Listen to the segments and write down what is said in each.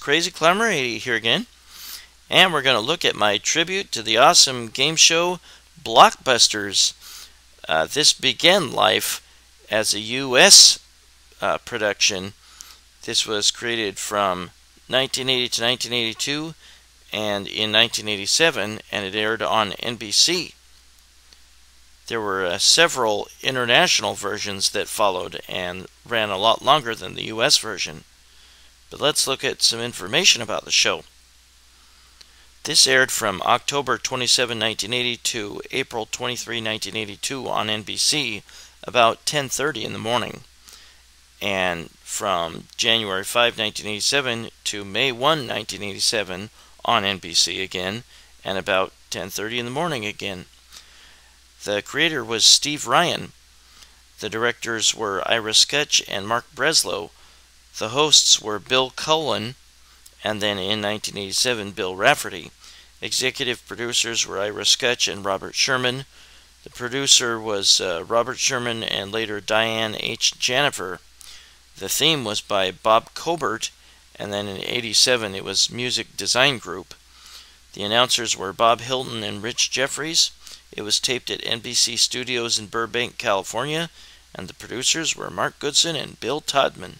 Crazy Clemmer 80 here again, and we're going to look at my tribute to the awesome game show Blockbusters. This began life as a U.S. production. This was created from 1980 to 1982 and in 1987, and it aired on NBC. There were several international versions that followed and ran a lot longer than the U.S. version. But let's look at some information about the show. This aired from October 27, 1980 to April 23, 1982 on NBC about 10:30 in the morning, and from January 5, 1987 to May 1, 1987 on NBC again, and about 10:30 in the morning again. The creator was Steve Ryan. The directors were Ira Skutch and Mark Breslow. The hosts were Bill Cullen, and then in 1987, Bill Rafferty. Executive producers were Ira Skutch and Robert Sherman. The producer was Robert Sherman and later Diane H. Janifer. The theme was by Bob Cobert, and then in 87, it was Music Design Group. The announcers were Bob Hilton and Rich Jeffries. It was taped at NBC Studios in Burbank, California, and the producers were Mark Goodson and Bill Todman.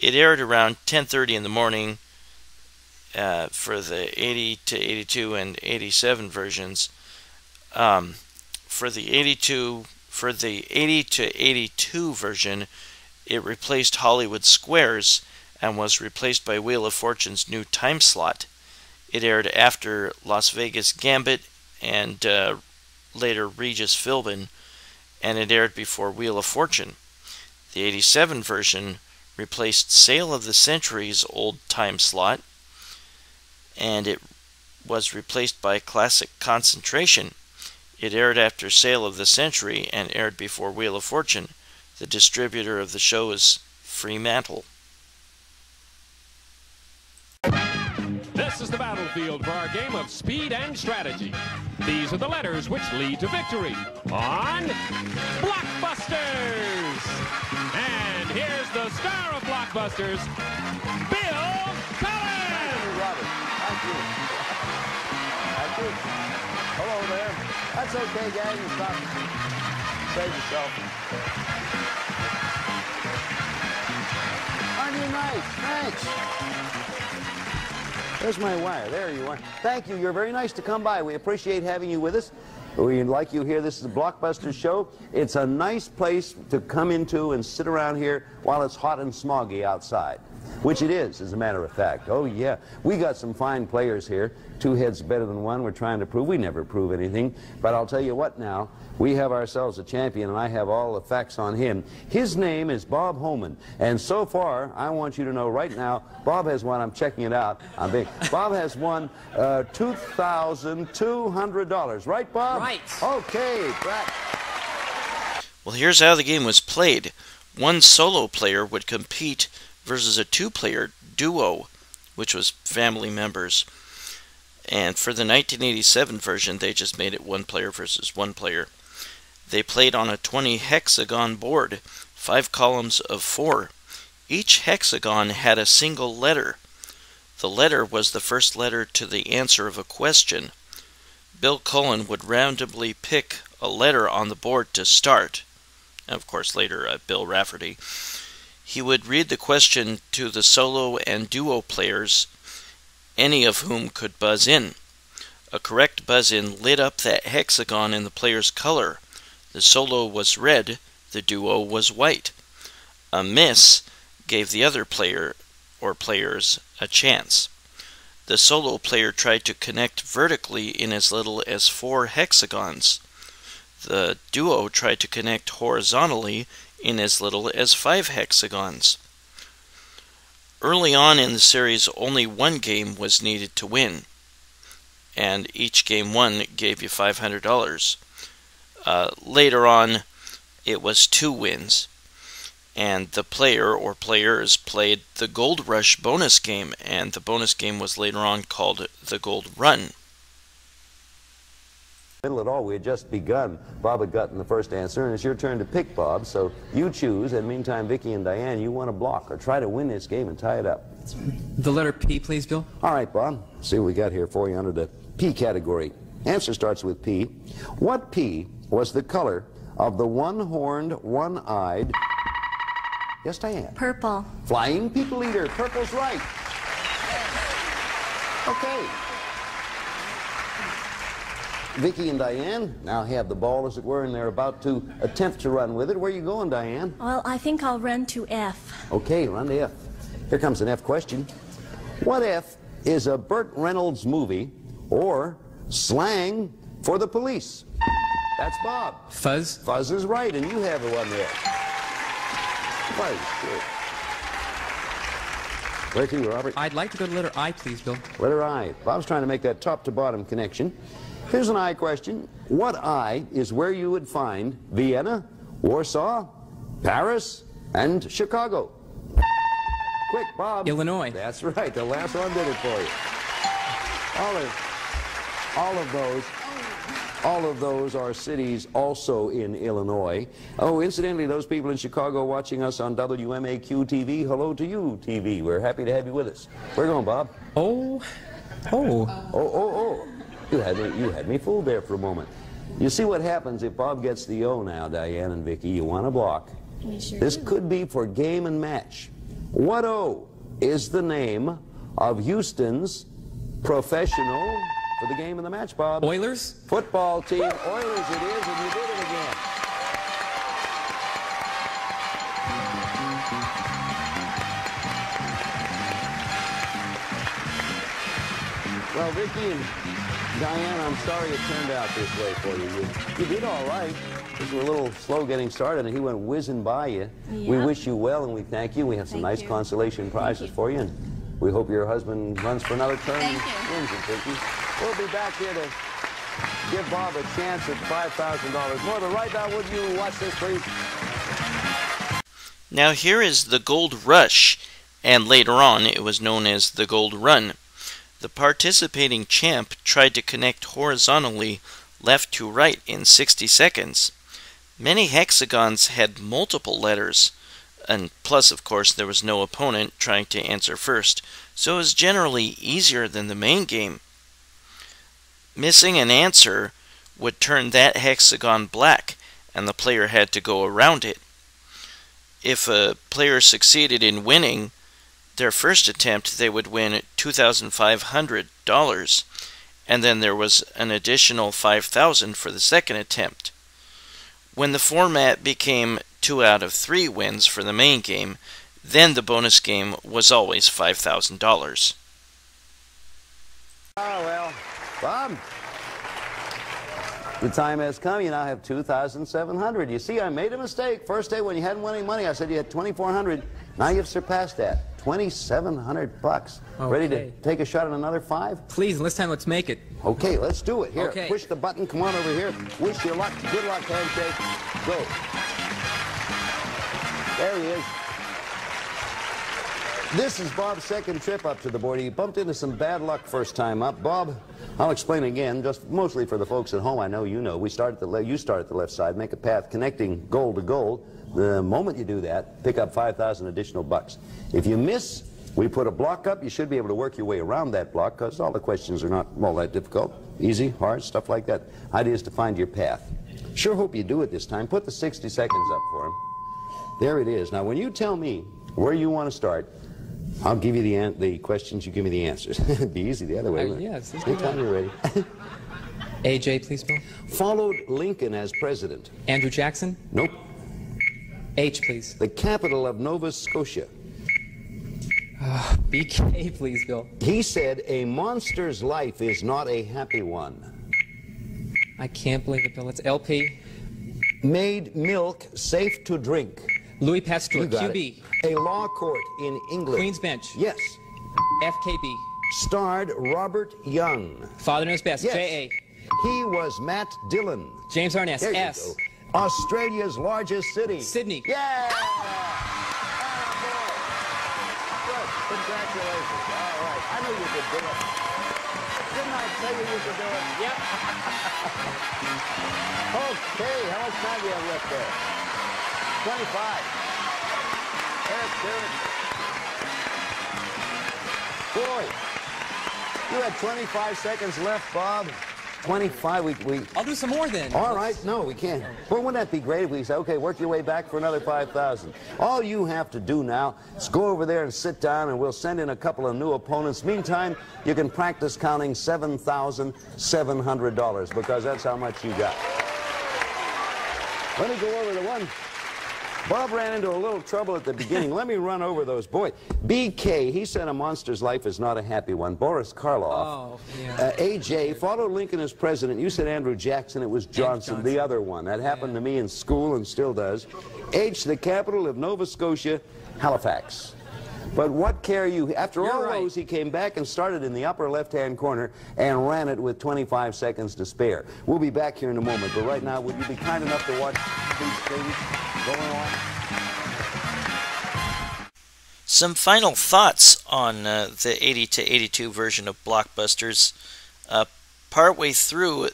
It aired around 10:30 in the morning for the 80 to 82 and 87 versions. For the 80 to 82 version, it replaced Hollywood Squares and was replaced by Wheel of Fortune's new time slot. It aired after Las Vegas Gambit and later Regis Philbin, and it aired before Wheel of Fortune. The 87 version replaced Sale of the Century's old time slot, and it was replaced by Classic Concentration. It aired after Sale of the Century and aired before Wheel of Fortune. The distributor of the show is Fremantle. This is the battlefield for our game of speed and strategy. These are the letters which lead to victory on Blockbusters! And here's the star of Blockbusters, Bill Cullen! Thank you, Robert. Thank you. Thank you. Hello there. That's okay, gang. Stop. Save yourself. Aren't you nice? Thanks. There's my wire. There you are. Thank you. You're very nice to come by. We appreciate having you with us. We like you here. This is the Blockbusters show. It's a nice place to come into and sit around here while it's hot and smoggy outside. Which it is, as a matter of fact. Oh, yeah. We got some fine players here. Two heads better than one. We're trying to prove. We never prove anything. But I'll tell you what now. We have ourselves a champion, and I have all the facts on him. His name is Bob Holman. And so far, I want you to know right now, Bob has won. I'm checking it out. I'm big. Bob has won $2,200. Right, Bob? Right. Okay. Brad. Well, here's how the game was played. One solo player would compete versus a two-player duo, which was family members. And for the 1987 version, they just made it one player versus one player. They played on a 20 hexagon board, 5 columns of 4. Each hexagon had a single letter. The letter was the first letter to the answer of a question. Bill Cullen would randomly pick a letter on the board to start. Of course, later Bill Rafferty. He would read the question to the solo and duo players, any of whom could buzz in. A correct buzz-in lit up that hexagon in the player's color. The solo was red, the duo was white. A miss gave the other player or players a chance. The solo player tried to connect vertically in as little as 4 hexagons. The duo tried to connect horizontally in as little as 5 hexagons. Early on in the series, only one game was needed to win, and each game won gave you $500. Later on, it was 2 wins, and the player or players played the Gold Rush bonus game, and the bonus game was later on called the Gold Run. Middle at all, we had just begun. Bob had gotten the first answer, and it's your turn to pick, Bob, so you choose. And meantime, Vicki and Diane, you want to block or try to win this game and tie it up. The letter P, please, Bill. All right, Bob. See what we got here for you under the P category. Answer starts with P. What P was the color of the one-horned, one-eyed... Yes, Diane. Purple. Flying people eater. Purple's right. Okay. Vicki and Diane now have the ball, as it were, and they're about to attempt to run with it. Where are you going, Diane? Well, I think I'll run to F. Okay, run to F. Here comes an F question. What F is a Burt Reynolds movie or slang for the police? That's Bob. Fuzz? Fuzz is right, and you have the one there. Fuzz, good. Where to, Robert? I'd like to go to letter I, please, Bill. Letter I. Bob's trying to make that top-to-bottom connection. Here's an I question. What I is where you would find Vienna, Warsaw, Paris, and Chicago? Quick, Bob. Illinois. That's right. The last one did it for you. All of those are cities also in Illinois. Oh, incidentally, those people in Chicago watching us on WMAQ TV, hello to you, TV. We're happy to have you with us. Where are you going, Bob? Oh. You had me fooled there for a moment. You see what happens if Bob gets the O now, Diane and Vicki. You want to block. Sure this do. Could be for game and match. What O is the name of Houston's professional for the game and the match, Bob? Oilers? Football team. Oilers it is, and you did it again. Well, Vicki and... Diane, I'm sorry it turned out this way for you. You did all right. You were a little slow getting started, and he went whizzing by you. Yep. We wish you well, and we thank you. We have some nice consolation prizes for you, and we hope your husband runs for another term. Thank you. We'll be back here to give Bob a chance at $5,000 more. But right now, would you watch this, please? Now, here is the Gold Rush, and later on, it was known as the Gold Run. The participating champ tried to connect horizontally left to right in 60 seconds. Many hexagons had multiple letters, and plus, of course, there was no opponent trying to answer first, so it was generally easier than the main game. Missing an answer would turn that hexagon black, and the player had to go around it. If a player succeeded in winning their first attempt, they would win $2,500, and then there was an additional $5,000 for the second attempt. When the format became 2 out of 3 wins for the main game, Then the bonus game was always $5,000. Ah, well, Bob, the time has come. You now have $2,700. You see, I made a mistake. First day when you hadn't won any money, I said you had $2,400. Now you've surpassed that. $2,700. Okay. Ready to take a shot at another five? Please, and this time let's make it. Okay, let's do it. Here, okay. Push the button. Come on over here. Wish you luck. Good luck, handshake. Go. There he is. This is Bob's second trip up to the border. He bumped into some bad luck first time up. Bob, I'll explain again, just mostly for the folks at home. I know you know. We start at the left side, make a path connecting gold to gold. The moment you do that, pick up 5,000 additional bucks. If you miss, we put a block up. You should be able to work your way around that block because all the questions are not all that difficult. Easy, hard, stuff like that. Idea is to find your path. Sure hope you do it this time. Put the 60 seconds up for him. There it is. Now, when you tell me where you want to start, I'll give you the questions, you give me the answers. It'd be easy the other way. Yes. Anytime you're ready. AJ, please, Bill. Followed Lincoln as president. Andrew Jackson? Nope. H, please. The capital of Nova Scotia. BK, please, Bill. He said, a monster's life is not a happy one. I can't believe it, Bill. It's LP. Made milk safe to drink. Louis Pasteur, QB. A law court in England. Queen's Bench. Yes. FKB. Starred Robert Young. Father Knows Best. Yes. J.A. He was Matt Dillon. James Arness. There S. Australia's largest city. Sydney. Yeah! Oh, congratulations. All right. I knew you could do it. Didn't I tell you you could do it? Yep. Okay. How much time do you have left there? 25. That's good. Boy, you had 25 seconds left, Bob. 25, I'll do some more then. All right, no, we can't. Well, wouldn't that be great if we said, okay, work your way back for another 5,000. All you have to do now is go over there and sit down, and we'll send in a couple of new opponents. Meantime, you can practice counting $7,700 because that's how much you got. Let me go over the one. Bob ran into a little trouble at the beginning. Let me run over those. Boy, BK, he said a monster's life is not a happy one. Boris Karloff. Oh, yeah. AJ, followed Lincoln as president. You said Andrew Jackson. It was Johnson, the other one. That happened to me in school and still does. H, the capital of Nova Scotia, Halifax. But what care you? After all those, he came back and started in the upper left-hand corner and ran it with 25 seconds to spare. We'll be back here in a moment, but right now, would you be kind enough to watch these things going on? Some final thoughts on the 80 to 82 version of Blockbusters. Partway through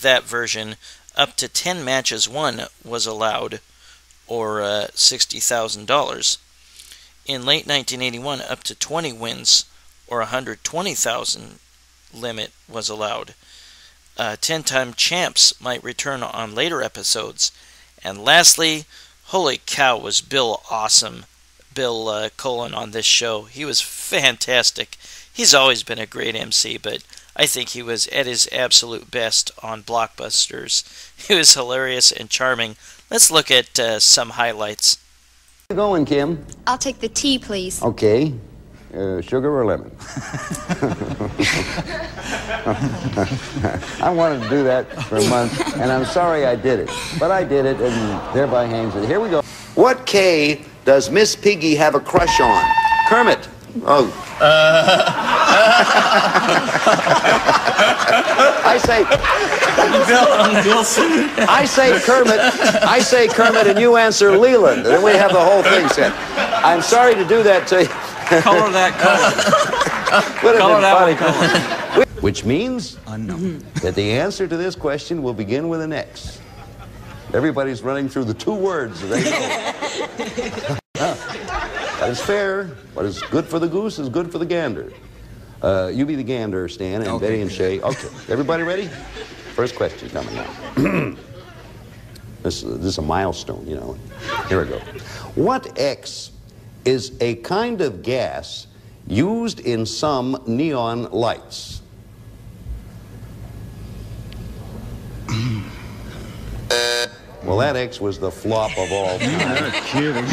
that version, up to 10 matches won was allowed, or $60,000. In late 1981, up to 20 wins, or $120,000 limit, was allowed. 10-time champs might return on later episodes. And lastly, holy cow, was Bill awesome. Bill Cullen on this show. He was fantastic. He's always been a great MC, but I think he was at his absolute best on Blockbusters. He was hilarious and charming. Let's look at some highlights. Going, Kim? I'll take the tea, please. Okay. Sugar or lemon? I wanted to do that for a month, and I'm sorry I did it. But I did it, and thereby hangs it. Here we go. What K does Miss Piggy have a crush on? Kermit. Oh. I say Kermit, and you answer Leland, and we have the whole thing set. I'm sorry to do that to you. Color that color. Would have been funny. Which means unknown. That the answer to this question will begin with an X. Everybody's running through the two words they know. That is fair. What is good for the goose is good for the gander. You be the gander, Stan, and Betty and Shay. Okay. Everybody ready? First question coming up. This is a milestone, you know. Here we go. What X is a kind of gas used in some neon lights? Well, that X was the flop of all time. You're kidding.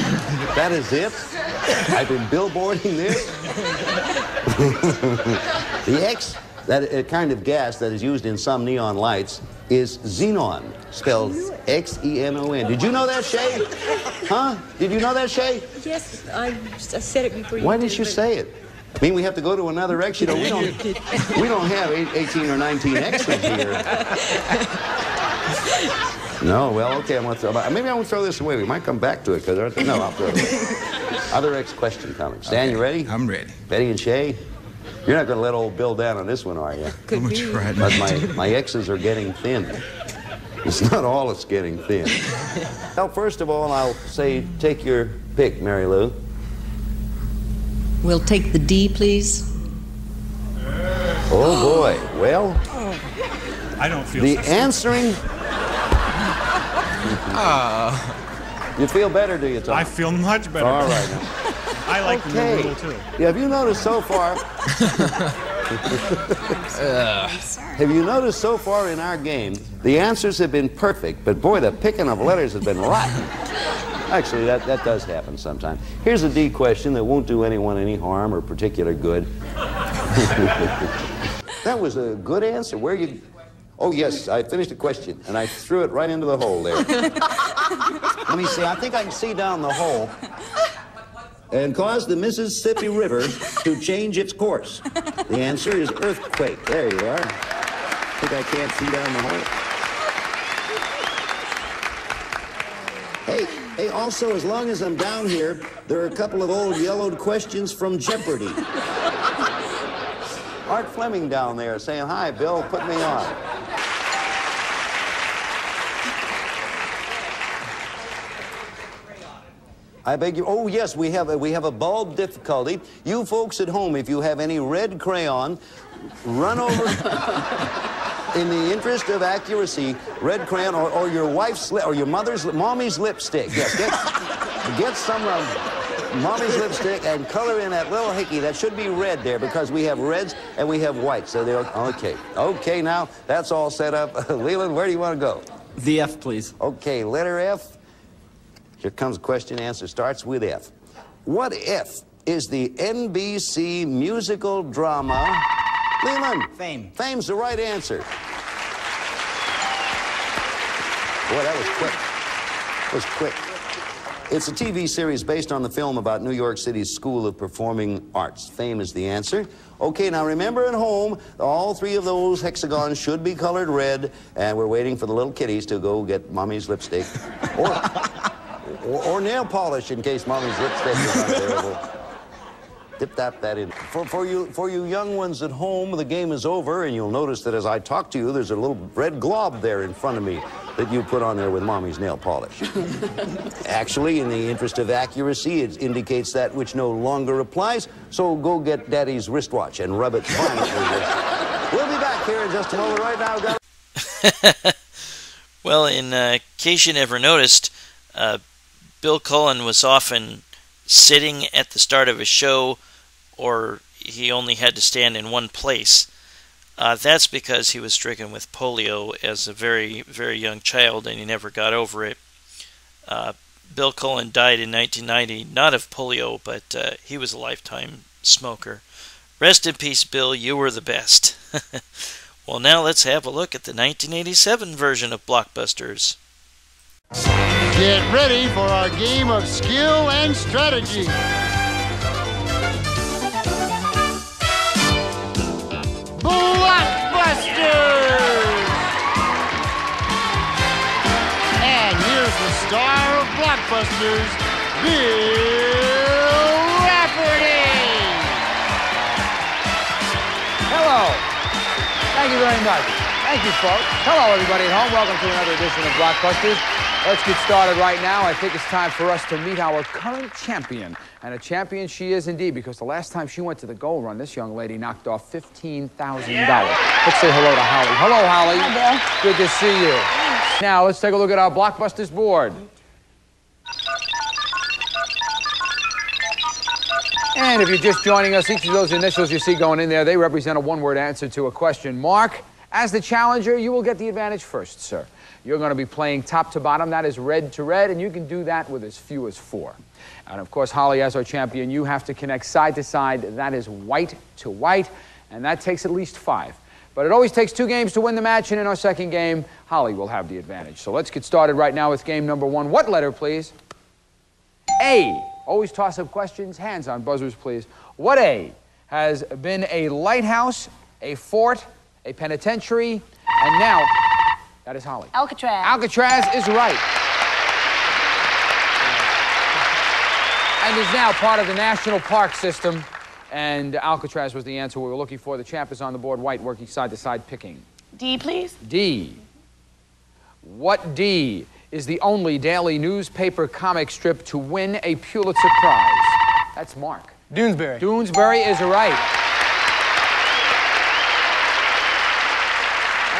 That is it? I've been billboarding this. The X, that kind of gas that is used in some neon lights, is xenon, spelled X-E-N-O-N. Did you know that, Shay? Huh? Did you know that, Shay? Yes, I said it before you. Why didn't you say it? I mean, we have to go to another X. You know, we don't have 18 or 19 X's here. No, well, okay, maybe I won't throw this away. We might come back to it, because... No, I'll throw it away. Other X question coming. Stan, okay. You ready? I'm ready. Betty and Shay? You're not going to let old Bill down on this one, are you? Could be. But my X's are getting thin. It's not all it's getting thin. Now, first of all, I'll say take your pick, Mary Lou. We'll take the D, please. Oh, boy. Well, I don't feel the answering... You feel better, do you, Tom? I feel much better. All right. I like the noodle, too. Yeah, have you noticed so far... Have you noticed so far in our game, the answers have been perfect, but, boy, the picking of letters has been rotten. Actually, that does happen sometimes. Here's a D question that won't do anyone any harm or particular good. That was a good answer. Where you... Oh, yes, I finished the question, and I threw it right into the hole there. Let me see. I think I can see down the hole. And caused the Mississippi River to change its course. The answer is earthquake. There you are. I think I can't see down the hole. Hey, also, as long as I'm down here, there are a couple of old yellowed questions from Jeopardy. Art Fleming down there saying, hi, Bill, put me on. I beg you, oh, yes, we have a bulb difficulty. You folks at home, if you have any red crayon, run over... In the interest of accuracy, red crayon or your wife's lip, or your mommy's lipstick. Yes, get some of mommy's lipstick and color in that little hickey. That should be red there, because we have reds and we have whites. So they're okay. Okay, now that's all set up. Leland, where do you want to go? The F, please. Okay, letter F. Here comes question. Answer starts with F. What F is the NBC musical drama? Leland. Fame. Fame's the right answer. Boy, that was quick. That was quick. It's a TV series based on the film about New York City's School of Performing Arts. Fame is the answer. Okay, now remember at home, all three of those hexagons should be colored red, and we're waiting for the little kitties to go get Mommy's lipstick. or nail polish in case Mommy's lipstick is not available. Dip-dap that in. For you young ones at home, the game is over, and you'll notice that as I talk to you, there's a little red glob there in front of me that you put on there with Mommy's nail polish. Actually, in the interest of accuracy, it indicates that which no longer applies, so go get Daddy's wristwatch and rub it violently. We'll be back here in just a moment. Right now, got... Well, in case you never noticed, Bill Cullen was often sitting at the start of a show, or he only had to stand in one place. That's because he was stricken with polio as a very, very young child, and he never got over it. Bill Cullen died in 1990, not of polio, but he was a lifetime smoker. Rest in peace, Bill. You were the best. Well, now let's have a look at the 1987 version of Blockbusters. Get ready for our game of skill and strategy. Blockbusters! And here's the star of Blockbusters, Bill Rafferty! Hello. Thank you very much. Thank you, folks. Hello, everybody at home. Welcome to another edition of Blockbusters. Let's get started right now. I think it's time for us to meet our current champion. And a champion she is indeed, because the last time she went to the Gold Run, this young lady knocked off $15,000. Let's say hello to Holly. Hello, Holly. Hi, Bill. Good to see you. Thanks. Now, let's take a look at our Blockbusters board. And if you're just joining us, each of those initials you see going in there, they represent a one-word answer to a question. Mark, as the challenger, you will get the advantage first, sir. You're going to be playing top to bottom. That is red to red, and you can do that with as few as four. And of course, Holly, as our champion, you have to connect side to side. That is white to white, and that takes at least five. But it always takes two games to win the match, and in our second game, Holly will have the advantage. So let's get started right now with game number one. What letter, please? A. Always toss up questions. Hands on buzzers, please. What A has been a lighthouse, a fort, a penitentiary, and now that is Holly. Alcatraz. Alcatraz is right. And is now part of the National Park System. And Alcatraz was the answer we were looking for. The champ is on the board. White working side to side picking. D, please. D. What D is the only daily newspaper comic strip to win a Pulitzer Prize? That's Mark. Doonesbury. Doonesbury is right.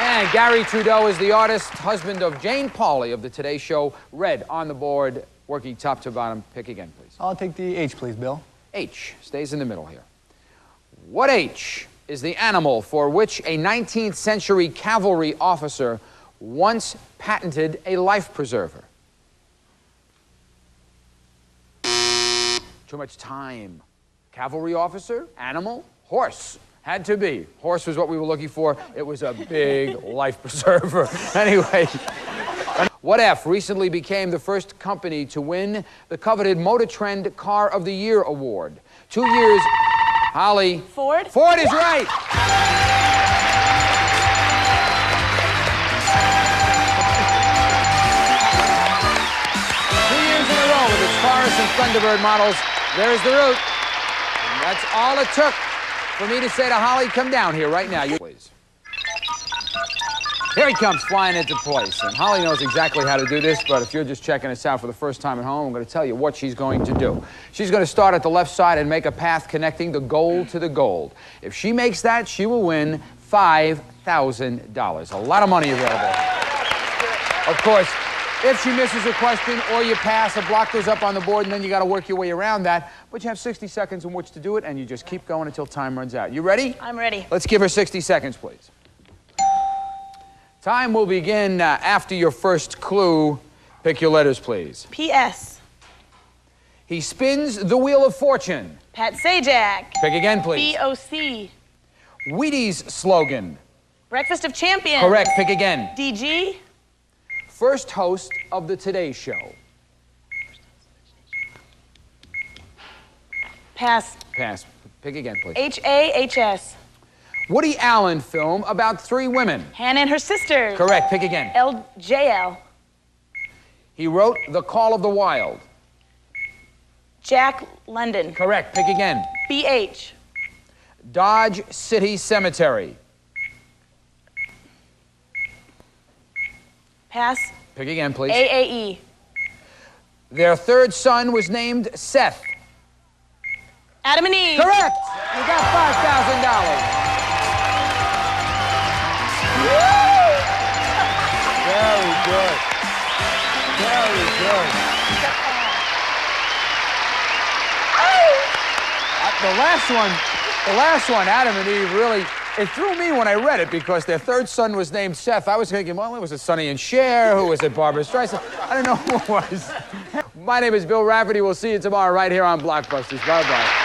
And Gary Trudeau is the artist, husband of Jane Pauley of the Today Show. Red on the board, working top to bottom. Pick again, please. I'll take the H, please, Bill. H stays in the middle here. What H is the animal for which a 19th century cavalry officer once patented a life preserver? Too much time. Cavalry officer, animal, horse. Had to be. Horse was what we were looking for. It was a big life preserver. Anyway. What F recently became the first company to win the coveted Motor Trend Car of the Year award? 2 years, Holly. Ford? Ford is right. Two years in a row with its Taurus and Thunderbird models. There's the route. And that's all it took for me to say to Holly, come down here right now, you please. Here he comes, flying into place. And Holly knows exactly how to do this, but if you're just checking us out for the first time at home, I'm going to tell you what she's going to do. She's going to start at the left side and make a path connecting the gold to the gold. If she makes that, she will win $5,000. A lot of money available. Of course, if she misses a question or you pass, a block goes up on the board, and then you got to work your way around that. But you have 60 seconds in which to do it, and you just keep going until time runs out. You ready? I'm ready. Let's give her 60 seconds, please. Time will begin after your first clue. Pick your letters, please. P.S. He spins the Wheel of Fortune. Pat Sajak. Pick again, please. B.O.C. Wheaties slogan. Breakfast of Champions. Correct. Pick again. D.G. First host of the Today Show. Pass. Pass. Pick again, please. H.A.H.S. Woody Allen film about three women. Hannah and her sisters. Correct. Pick again. LJL. He wrote The Call of the Wild. Jack London. Correct. Pick again. BH. Dodge City Cemetery. Pass. Pick again, please. AAE. Their third son was named Seth. Adam and Eve. Correct. You got $5,000. Very good. Very good. The last one, Adam and Eve, really, it threw me when I read it because their third son was named Seth. I was thinking, well, was it Sonny and Cher? Who was it, Barbara Streisand? I don't know who it was. My name is Bill Rafferty. We'll see you tomorrow right here on Blockbusters. Bye-bye.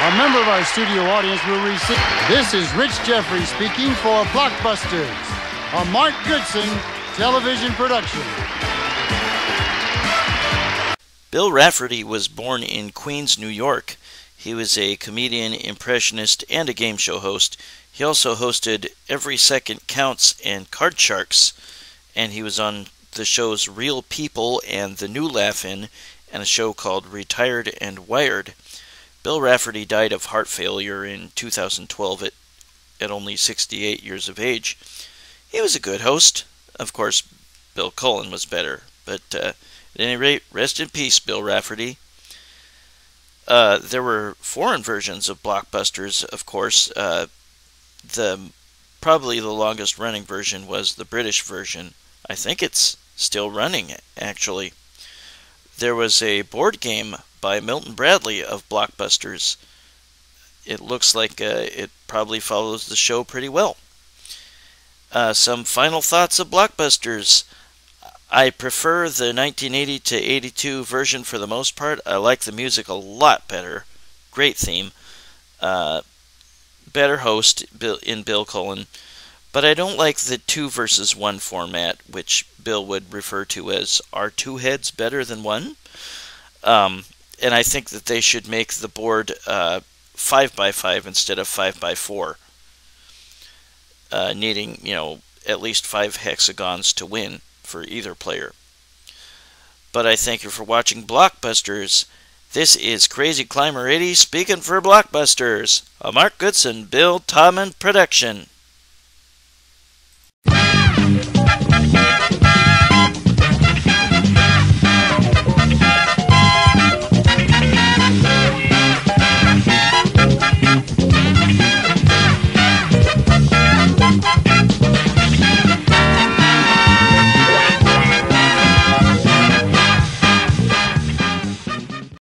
A member of our studio audience will receive. This is Rich Jeffries speaking for Blockbusters, a Mark Goodson television production. Bill Rafferty was born in Queens, New York. He was a comedian, impressionist, and a game show host. He also hosted Every Second Counts and Card Sharks, and he was on the shows Real People and The New Laugh-In, and a show called Retired and Wired. Bill Rafferty died of heart failure in 2012 at only 68 years of age. He was a good host. Of course, Bill Cullen was better. But at any rate, rest in peace, Bill Rafferty. There were foreign versions of Blockbusters, of course. Probably the longest-running version was the British version. I think it's still running, actually. There was a board game by Milton Bradley of Blockbusters. It looks like it probably follows the show pretty well. Some final thoughts of Blockbusters. I prefer the 1980 to 82 version for the most part. I like the music a lot better. Great theme. Better host in Bill Cullen. But I don't like the 2 versus 1 format, which Bill would refer to as, are 2 heads better than 1? And I think that they should make the board 5 by 5 instead of 5 by 4. Needing, you know, at least 5 hexagons to win for either player. But I thank you for watching Blockbusters. This is Crazy Climber 80 speaking for Blockbusters, a Mark Goodson, Bill Todman production.